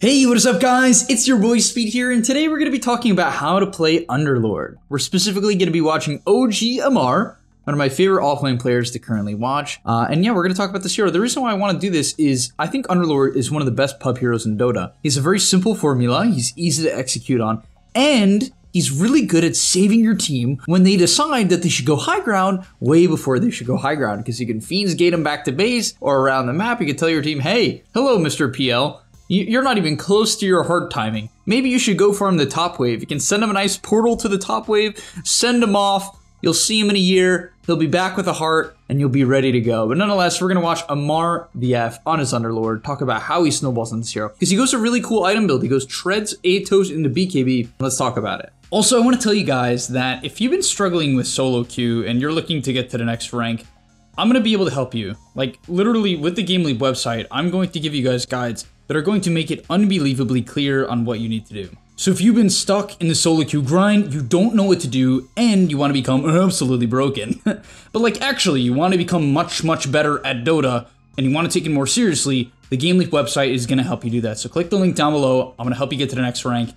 Hey, what is up guys? It's your boy Speed here, and today we're going to be talking about how to play Underlord. We're specifically going to be watching OG Amar, one of my favorite offlane players to currently watch. And yeah, we're going to talk about this hero. The reason why I want to do this is I think Underlord is one of the best pub heroes in Dota. He's a very simple formula, he's easy to execute on, and he's really good at saving your team when they decide that they should go high ground way before they should go high ground, because you can Fiends Gate him back to base or around the map. You can tell your team, hey, hello, Mr. PL. You're not even close to your Heart timing. Maybe you should go farm the top wave. You can send him a nice portal to the top wave, send him off. You'll see him in a year. He'll be back with a Heart and you'll be ready to go. But nonetheless, we're going to watch Amar BF on his Underlord, talk about how he snowballs on this hero, because he goes a really cool item build. He goes Treads Atos into BKB. Let's talk about it. Also, I want to tell you guys that if you've been struggling with solo queue and you're looking to get to the next rank, I'm going to be able to help you. Like literally with the GameLeap website, I'm going to give you guys guides that are going to make it unbelievably clear on what you need to do. So if you've been stuck in the solo queue grind, you don't know what to do, and you want to become absolutely broken, but like actually you want to become much better at Dota and you want to take it more seriously, the GameLeap website is going to help you do that. So click the link down below. I'm going to help you get to the next rank and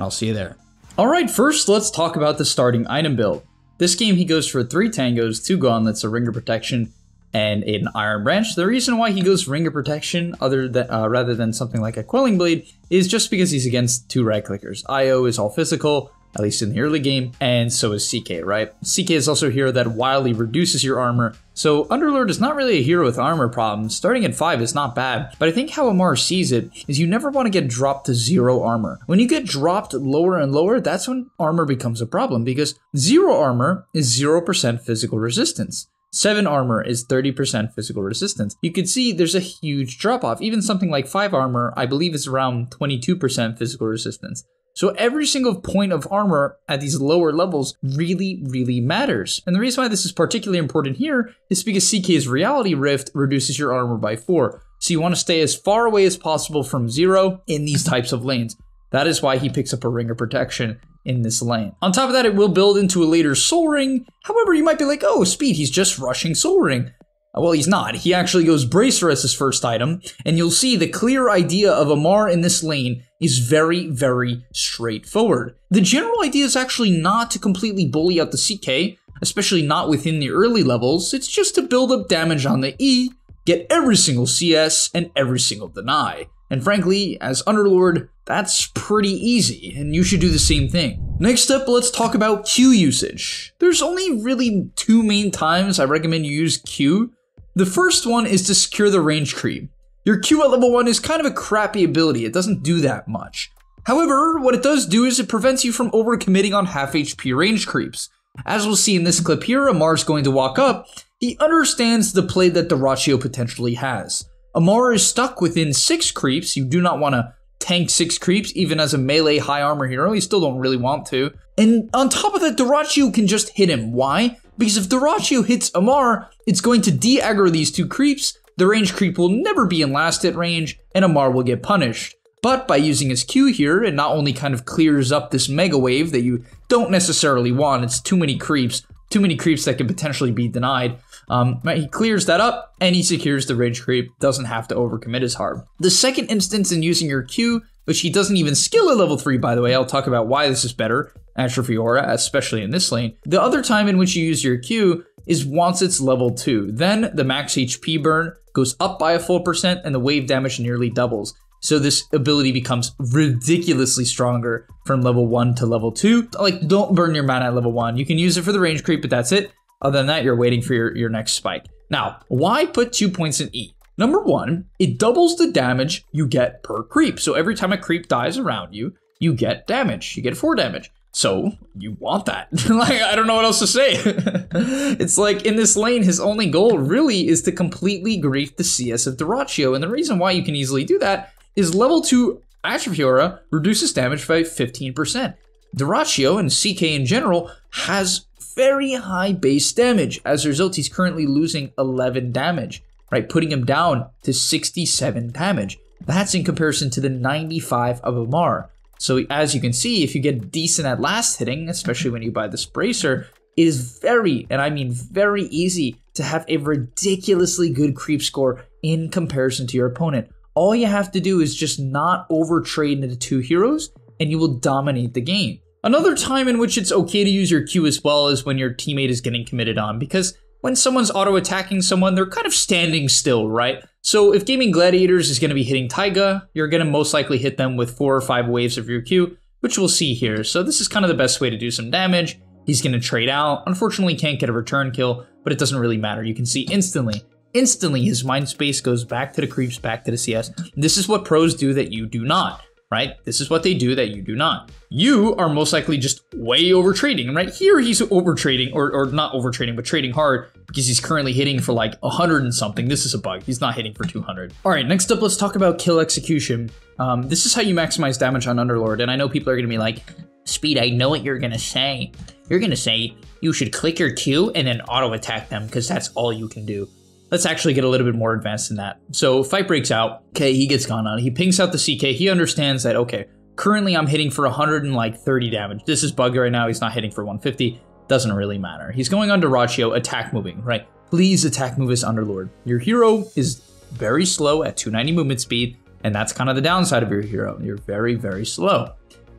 I'll see you there. All right, first let's talk about the starting item build. This game he goes for 3 tangos, 2 gauntlets, a ring of protection, and an iron branch. The reason why he goes ring of protection rather than something like a Quelling Blade is just because he's against 2 right clickers. IO is all physical, at least in the early game, and so is CK, right? CK is also a hero that wildly reduces your armor, so Underlord is not really a hero with armor problems. Starting at 5 is not bad, but I think how Amar sees it is you never want to get dropped to 0 armor. When you get dropped lower and lower, that's when armor becomes a problem, because 0 armor is 0% physical resistance. 7 armor is 30% physical resistance. You can see there's a huge drop-off. Even something like 5 armor, I believe, is around 22% physical resistance. So every single point of armor at these lower levels really matters. And the reason why this is particularly important here is because CK's Reality Rift reduces your armor by 4. So you want to stay as far away as possible from 0 in these types of lanes. That is why he picks up a ring of protection in this lane. On top of that, it will build into a later Sol Ring. However, you might be like, oh, Speed, he's just rushing Sol Ring. Well, he's not. He actually goes Bracer as his first item, and you'll see the clear idea of Amar in this lane is very straightforward. The general idea is actually not to completely bully out the CK, especially not within the early levels. It's just to build up damage on the E, get every single CS and every single deny. And frankly, as Underlord, that's pretty easy, and you should do the same thing. Next up, let's talk about Q usage. There's only really 2 main times I recommend you use Q. The first one is to secure the range creep. Your Q at level 1 is kind of a crappy ability, it doesn't do that much. However, what it does do is it prevents you from overcommitting on half HP range creeps. As we'll see in this clip here, Amar's going to walk up. He understands the play that Dyrachyo potentially has. Amar is stuck within 6 creeps, you do not want to tank 6 creeps, even as a melee high armor hero, you still don't really want to. And on top of that, Dyrachyo can just hit him. Why? Because if Dyrachyo hits Amar, it's going to de-aggro these 2 creeps, the range creep will never be in last hit range, and Amar will get punished. But by using his Q here, it not only kind of clears up this mega wave that you don't necessarily want, it's too many creeps that can potentially be denied. He clears that up and he secures the range creep, doesn't have to overcommit as hard. The second instance in using your Q, which he doesn't even skill at level 3, by the way, I'll talk about why this is better, Atrophy Aura, especially in this lane. The other time in which you use your Q is once it's level 2, then the max HP burn goes up by a full %, and the wave damage nearly doubles. So this ability becomes ridiculously stronger from level 1 to level 2. Like, don't burn your mana at level 1. You can use it for the range creep, but that's it. Other than that, you're waiting for your next spike. Now, why put 2 points in E? Number 1, it doubles the damage you get per creep. So every time a creep dies around you, you get damage. You get 4 damage. So you want that. Like, I don't know what else to say. It's like in this lane, his only goal really is to completely grief the CS of Dyrachyo. And the reason why you can easily do that is level 2 Atrophy Aura reduces damage by 15%. Dyrachyo, and CK in general, has very high base damage. As a result, he's currently losing 11 damage, right? Putting him down to 67 damage. That's in comparison to the 95 of Amar. So as you can see, if you get decent at last hitting, especially when you buy this Bracer, it is very, and I mean very easy to have a ridiculously good creep score in comparison to your opponent. All you have to do is just not overtrade into two heroes and you will dominate the game. Another time in which it's okay to use your Q as well is when your teammate is getting committed on, because when someone's auto-attacking someone, they're kind of standing still, right? So if Gaming Gladiators is going to be hitting Taiga, you're going to most likely hit them with 4 or 5 waves of your Q, which we'll see here. So this is kind of the best way to do some damage. He's going to trade out. Unfortunately, can't get a return kill, but it doesn't really matter. You can see instantly his mind space goes back to the creeps, back to the CS. This is what pros do that you do not. Right? This is what they do that you do not. You are most likely just way over trading. And right here, he's over trading, or not over trading, but trading hard because he's currently hitting for like 100 and something. This is a bug. He's not hitting for 200. All right, next up, let's talk about kill execution. This is how you maximize damage on Underlord. And I know people are going to be like, Speed, I know what you're going to say. You're going to say you should click your Q and then auto attack them because that's all you can do. Let's actually get a little bit more advanced than that. So fight breaks out. Okay, he gets gone on. He pings out the CK. He understands that, okay, currently I'm hitting for 130 damage. This is buggy right now. He's not hitting for 150. Doesn't really matter. He's going on Dyrachyo, attack moving, right? Please attack move his Underlord. Your hero is very slow at 290 movement speed, and that's kind of the downside of your hero. You're very, very slow.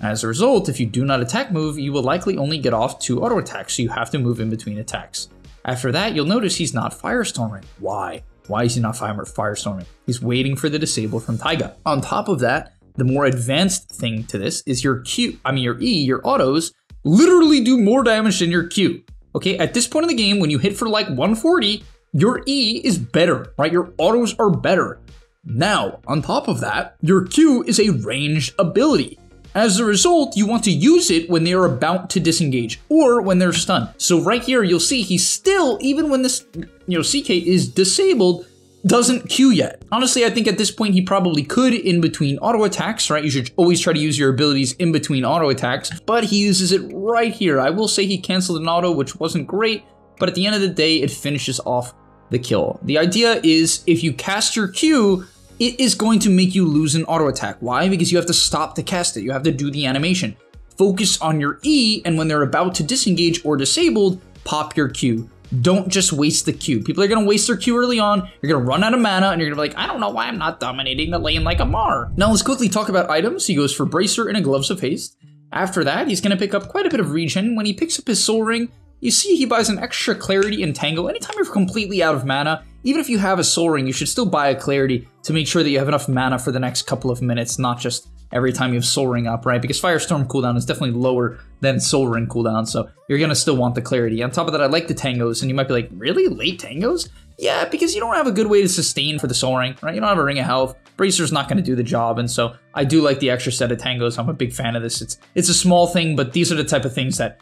As a result, if you do not attack move, you will likely only get off 2 auto attacks, so you have to move in between attacks. After that, you'll notice he's not Firestorming. Why? Why is he not Firestorming? He's waiting for the disable from Taiga. On top of that, the more advanced thing to this is your Q, I mean your E, your autos, literally do more damage than your Q. Okay, at this point in the game, when you hit for like 140, your E is better, right? Your autos are better. Now, on top of that, your Q is a ranged ability. As a result, you want to use it when they are about to disengage or when they're stunned. So right here, you'll see he's still, even when this CK is disabled, doesn't Q yet. Honestly, I think at this point, he probably could in between auto attacks, right? You should always try to use your abilities in between auto attacks, but he uses it right here. I will say he canceled an auto, which wasn't great, but at the end of the day, it finishes off the kill. The idea is if you cast your Q, it is going to make you lose an auto attack. Why? Because you have to stop to cast it. You have to do the animation. Focus on your E, and when they're about to disengage or disabled, pop your Q. Don't just waste the Q. People are going to waste their Q early on. You're going to run out of mana, and you're going to be like, I don't know why I'm not dominating the lane like Amar. Now let's quickly talk about items. He goes for Bracer and a Gloves of Haste. After that, he's going to pick up quite a bit of regen. When he picks up his Sol Ring, you see he buys an extra Clarity and Tango. Anytime you're completely out of mana, even if you have a Sol Ring, you should still buy a Clarity to make sure that you have enough mana for the next couple of minutes, not just every time you have Sol Ring up, right? Because Firestorm cooldown is definitely lower than Sol Ring cooldown, so you're going to still want the Clarity. On top of that, I like the Tangos, and you might be like, really? Late Tangos? Yeah, because you don't have a good way to sustain for the Sol Ring, right? You don't have a Ring of Health. Bracer's not going to do the job, and so I do like the extra set of Tangos. I'm a big fan of this. It's a small thing, but these are the type of things that,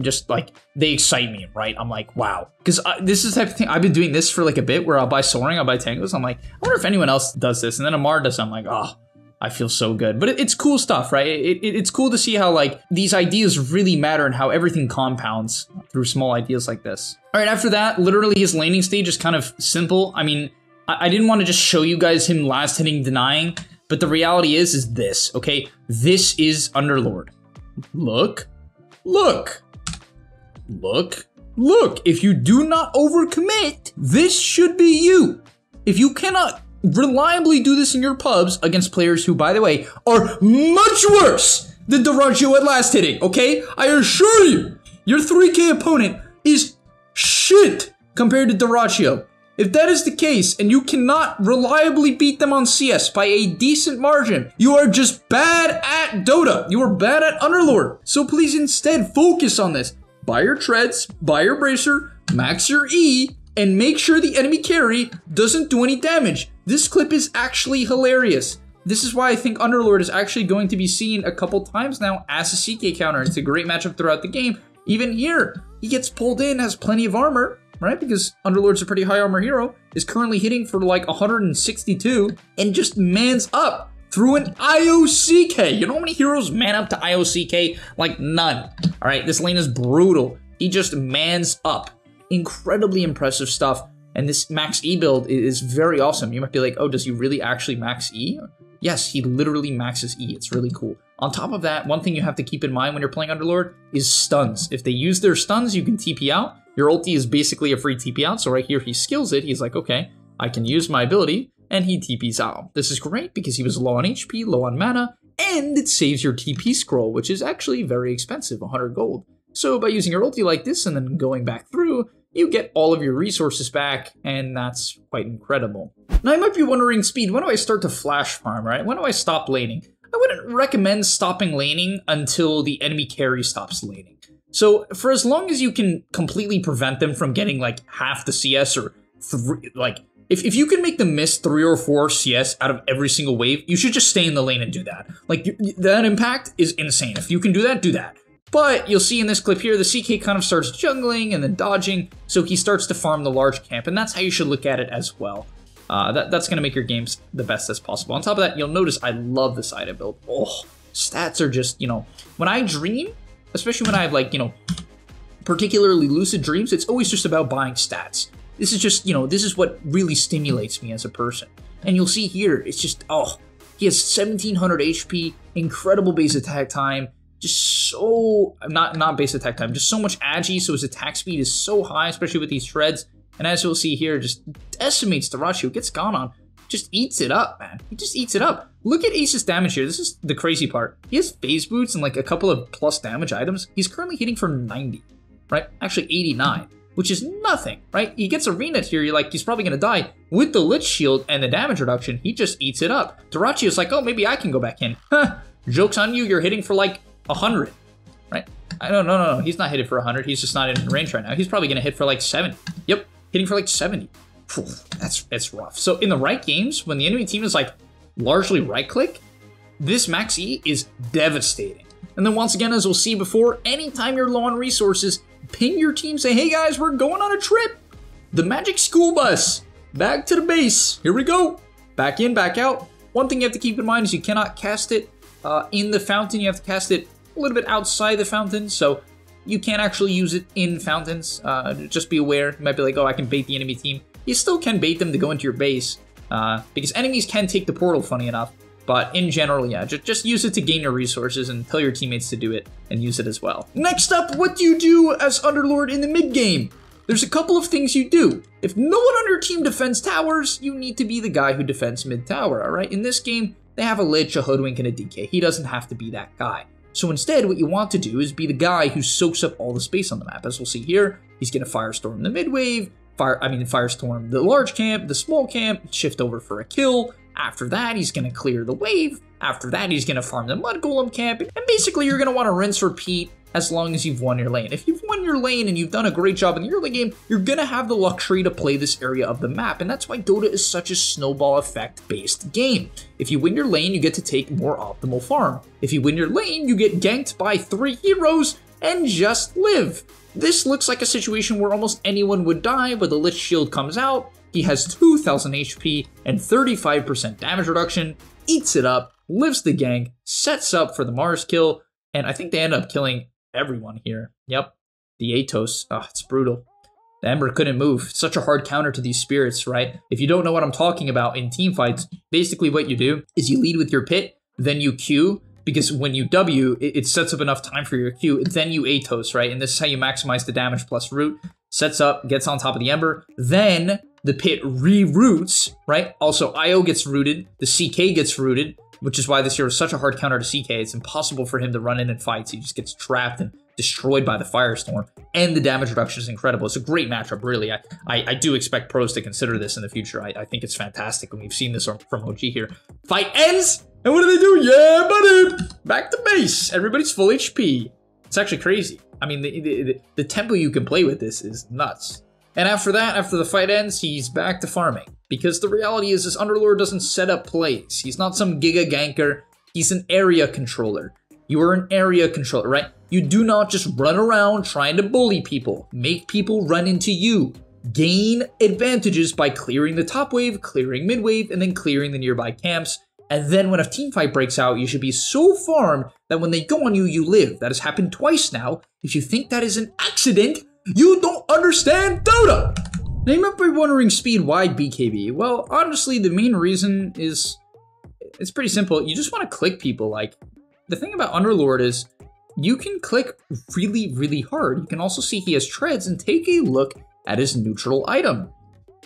just like, they excite me, right? I'm like, wow. Because this is the type of thing, I've been doing this for like a bit, where I'll buy Sol Ring, I'll buy Tangos. I'm like, I wonder if anyone else does this. And then Amar does it. I'm like, oh, I feel so good. But it's cool stuff, right? It's cool to see how, like, these ideas really matter and how everything compounds through small ideas like this. All right, after that, literally his laning stage is kind of simple. I mean, I didn't want to just show you guys him last hitting denying, but the reality is this, okay? This is Underlord. Look, look, look, look. If you do not overcommit, this should be you. If you cannot reliably do this in your pubs against players who, by the way, are much worse than Dyrachyo at last hitting, okay? I assure you, your 3K opponent is shit compared to Dyrachyo. If that is the case, and you cannot reliably beat them on CS by a decent margin, you are just bad at Dota. You are bad at Underlord. So please instead focus on this. Buy your treads, buy your Bracer, max your E, and make sure the enemy carry doesn't do any damage. This clip is actually hilarious. This is why I think Underlord is actually going to be seen a couple times now as a CK counter. It's a great matchup throughout the game. Even here, he gets pulled in, has plenty of armor, right? Because Underlord's a pretty high armor hero, is currently hitting for like 162 and just mans up through an IOCK. You know how many heroes man up to IOCK? Like none. All right, this lane is brutal. He just mans up. Incredibly impressive stuff, and this max E build is very awesome. You might be like, oh, does he really actually max E? Yes, he literally maxes E. It's really cool. On top of that, one thing you have to keep in mind when you're playing Underlord is stuns. If they use their stuns, you can TP out. Your ulti is basically a free TP out, so right here he skills it. He's like, okay, I can use my ability, and he TPs out. This is great because he was low on HP, low on mana, and it saves your TP scroll, which is actually very expensive, 100 gold. So by using your ulti like this and then going back through, you get all of your resources back, and that's quite incredible. Now you might be wondering, Speed, when do I start to flash farm, right? When do I stop laning? I wouldn't recommend stopping laning until the enemy carry stops laning. So for as long as you can completely prevent them from getting like half the CS or if you can make them miss 3 or 4 CS out of every single wave, you should just stay in the lane and do that. Like, that impact is insane. If you can do that, do that. But you'll see in this clip here, the CK kind of starts jungling and then dodging, so he starts to farm the large camp, and that's how you should look at it as well. That's going to make your games the best as possible. On top of that, you'll notice I love this item build. Oh, stats are just, you know, when I dream, especially when I have, like, you know, particularly lucid dreams, it's always just about buying stats. This is just, you know, this is what really stimulates me as a person. And you'll see here, it's just, oh, he has 1700 HP, incredible base attack time, just so, not base attack time, just so much agi, so his attack speed is so high, especially with these shreds. And as you'll see here, just decimates Dyrachyo, gets gone on, just eats it up, man. He just eats it up. Look at Ace's damage here. This is the crazy part. He has phase boots and like a couple of plus damage items. He's currently hitting for 90, right? Actually 89, which is nothing, right? He gets arenaed here. You're like, he's probably going to die. With the Lich Shield and the damage reduction, he just eats it up. Dyrachyo's like, oh, maybe I can go back in. Huh, joke's on you. You're hitting for like 100, right? I don't know. No, he's not hitting for 100. He's just not in range right now. He's probably going to hit for like 70. Yep. Hitting for like 70. Phew, that's rough. So in the right games, when the enemy team is like largely right click, this max E is devastating. And then once again, as we'll see before, anytime you're low on resources, ping your team, say, hey guys, we're going on a trip. The magic school bus, back to the base. Here we go. Back in, back out. One thing you have to keep in mind is you cannot cast it in the fountain. You have to cast it a little bit outside the fountain. So you can't actually use it in fountains. Just be aware. You might be like, oh, I can bait the enemy team. You still can bait them to go into your base because enemies can take the portal, funny enough. But in general, yeah, just use it to gain your resources and tell your teammates to do it and use it as well. Next up, what do you do as Underlord in the mid game? There's a couple of things you do. If no one on your team defends towers, you need to be the guy who defends mid tower, all right? In this game, they have a Lich, a Hoodwink, and a DK. He doesn't have to be that guy. So instead, what you want to do is be the guy who soaks up all the space on the map. As we'll see here, he's going to Firestorm the mid wave, Firestorm the large camp, the small camp, shift over for a kill. After that, he's going to clear the wave. After that, he's going to farm the mud golem camp. And basically, you're going to want to rinse repeat as long as you've won your lane. If you've won your lane and you've done a great job in the early game, you're going to have the luxury to play this area of the map. And that's why Dota is such a snowball effect based game. If you win your lane, you get to take more optimal farm. If you win your lane, you get ganked by 3 heroes and just live. This looks like a situation where almost anyone would die, but the Lich Shield comes out. He has 2000 HP and 35% damage reduction, eats it up, lives the gank, sets up for the Mars kill, and I think they end up killing everyone here. Yep, the Atos. Oh, it's brutal. The Ember couldn't move. It's such a hard counter to these spirits, right? If you don't know what I'm talking about in teamfights, basically what you do is you lead with your pit, then you Q, because when you W, it sets up enough time for your Q, then you Atos, right? And this is how you maximize the damage plus root. Sets up, gets on top of the Ember, then the pit reroutes, right? Also, IO gets rooted, the CK gets rooted, which is why this hero is such a hard counter to CK. It's impossible for him to run in and fight. So he just gets trapped and destroyed by the Firestorm. And the damage reduction is incredible. It's a great matchup, really. I do expect pros to consider this in the future. I think it's fantastic, and we've seen this from OG here. Fight ends, and what do they do? Yeah, buddy! Back to base. Everybody's full HP. It's actually crazy. I mean, the tempo you can play with this is nuts. And after that, after the fight ends, he's back to farming. Because the reality is this Underlord doesn't set up plays. He's not some giga ganker. He's an area controller. You are an area controller, right? You do not just run around trying to bully people. Make people run into you. Gain advantages by clearing the top wave, clearing mid wave, and then clearing the nearby camps. And then when a team fight breaks out, you should be so farmed that when they go on you, you live. That has happened twice now. If you think that is an accident, you don't understand Dota! Now you might be wondering, Speed, why BKB? Well, honestly, the main reason is, it's pretty simple. You just want to click people. Like, the thing about Underlord is, you can click really, really hard. You can also see he has treads, and take a look at his neutral item.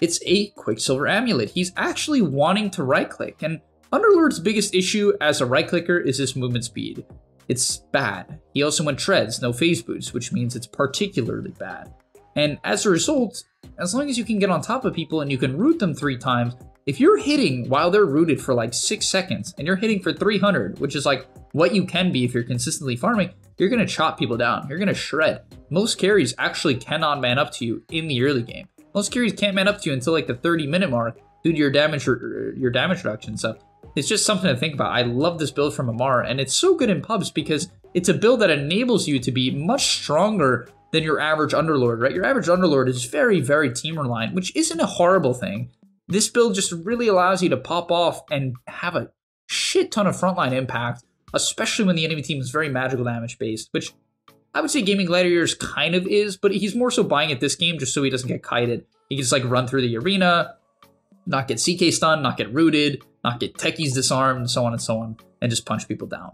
It's a Quicksilver amulet. He's actually wanting to right-click, and Underlord's biggest issue as a right-clicker is his movement speed. It's bad. He also went treads, no phase boots, which means it's particularly bad. And as a result, as long as you can get on top of people and you can root them 3 times, if you're hitting while they're rooted for like 6 seconds and you're hitting for 300, which is like what you can be if you're consistently farming, you're going to chop people down. You're going to shred. Most carries actually cannot man up to you in the early game. Most carries can't man up to you until like the 30-minute mark due to your damage reduction. So it's just something to think about. I love this build from Amar, and it's so good in pubs because it's a build that enables you to be much stronger than your average Underlord, right? Your average Underlord is very, very team reliant, which isn't a horrible thing. This build just really allows you to pop off and have a shit ton of frontline impact, especially when the enemy team is very magical damage based, which I would say Gaming Gladiators kind of is, but he's more so buying it this game just so he doesn't get kited. He can just like run through the arena, not get CK stunned, not get rooted, not get techies disarmed, and so on, and just punch people down.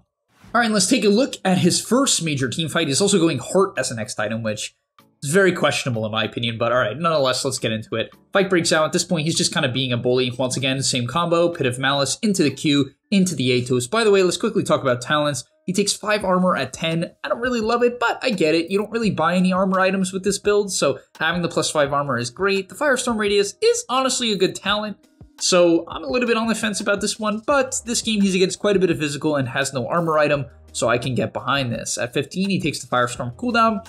All right, let's take a look at his first major team fight. He's also going Heart as the next item, which is very questionable in my opinion, but all right, nonetheless, let's get into it. Fight breaks out. At this point, he's just kind of being a bully. Once again, same combo, Pit of Malice, into the Q, into the Atos. By the way, let's quickly talk about talents. He takes 5 armor at 10. I don't really love it, but I get it. You don't really buy any armor items with this build, so having the +5 armor is great. The Firestorm Radius is honestly a good talent, so I'm a little bit on the fence about this one, but this game he's against quite a bit of physical and has no armor item, so I can get behind this. At 15, he takes the Firestorm cooldown.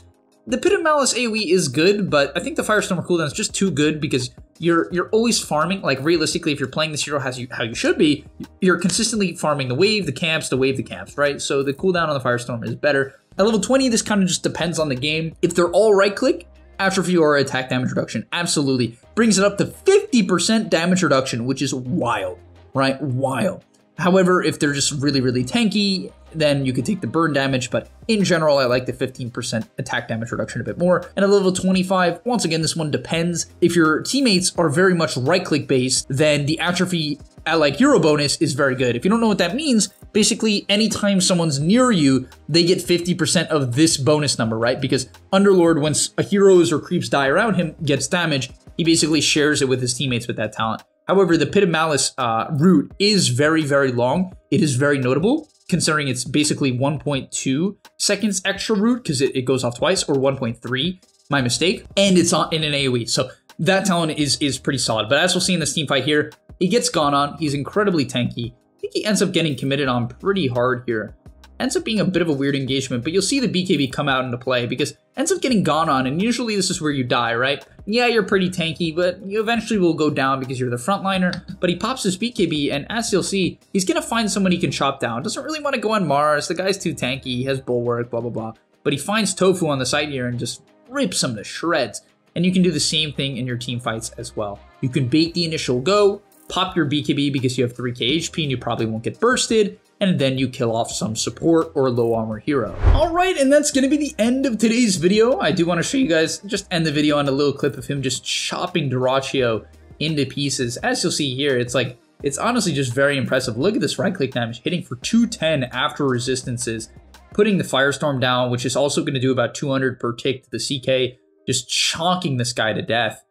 The Pit of Malice AoE is good, but I think the Firestorm cooldown is just too good because you're always farming. Like, realistically, if you're playing this hero how you should be, you're consistently farming the wave, the camps, right? So the cooldown on the Firestorm is better. At level 20, this kind of just depends on the game. If they're all right-click, Atrophy Aura attack damage reduction, absolutely. Brings it up to 50% damage reduction, which is wild, right? Wild. However, if they're just really, really tanky, then you could take the burn damage, but in general, I like the 15% attack damage reduction a bit more. And at level 25, once again, this one depends. If your teammates are very much right-click based, then the Atrophy Allied Hero bonus is very good. If you don't know what that means, basically, anytime someone's near you, they get 50% of this bonus number, right? Because Underlord, when a heroes or creeps die around him, gets damage, he basically shares it with his teammates with that talent. However, the Pit of Malice route is very, very long. It is very notable, considering it's basically 1.2 seconds extra route because it goes off twice, or 1.3, my mistake, and it's on in an AoE. So that talent is pretty solid. But as we'll see in this team fight here, he gets gone on. He's incredibly tanky. I think he ends up getting committed on pretty hard here. Ends up being a bit of a weird engagement, but you'll see the BKB come out into play because ends up getting gone on, and usually this is where you die, right? Yeah, you're pretty tanky, but you eventually will go down because you're the frontliner, but he pops his BKB, and as you'll see, he's going to find someone he can chop down. Doesn't really want to go on Mars. The guy's too tanky. He has Bulwark, blah, blah, blah, but he finds Tofu on the side here and just rips him to shreds, and you can do the same thing in your team fights as well. You can bait the initial go, pop your BKB because you have 3k HP and you probably won't get bursted, and then you kill off some support or low armor hero. All right, and that's gonna be the end of today's video. I do wanna show you guys, just end the video on a little clip of him just chopping Dyrachyo into pieces. As you'll see here, it's like, it's honestly just very impressive. Look at this right-click damage, hitting for 210 after resistances, putting the Firestorm down, which is also gonna do about 200 per tick to the CK, just chonking this guy to death.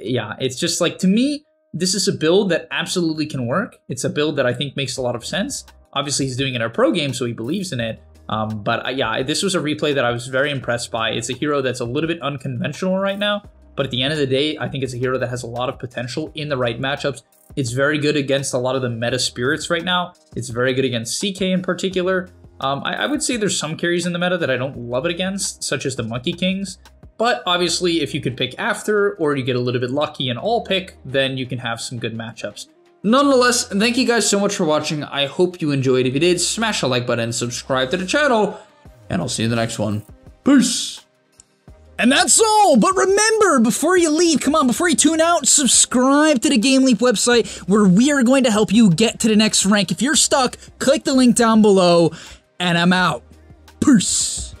Yeah, it's just like, to me, this is a build that absolutely can work. It's a build that I think makes a lot of sense. Obviously, he's doing it in a pro game, so he believes in it. Yeah, this was a replay that I was very impressed by. It's a hero that's a little bit unconventional right now, but at the end of the day, I think it's a hero that has a lot of potential in the right matchups. It's very good against a lot of the meta spirits right now. It's very good against CK in particular. I would say there's some carries in the meta that I don't love it against, such as the Monkey Kings. But obviously, if you could pick after, or you get a little bit lucky and all pick, then you can have some good matchups. Nonetheless, thank you guys so much for watching. I hope you enjoyed. If you did, smash the like button, subscribe to the channel, and I'll see you in the next one. Peace! And that's all, but remember, before you leave, come on, before you tune out, subscribe to the GameLeap website, where we are going to help you get to the next rank. If you're stuck, click the link down below, and I'm out. Peace!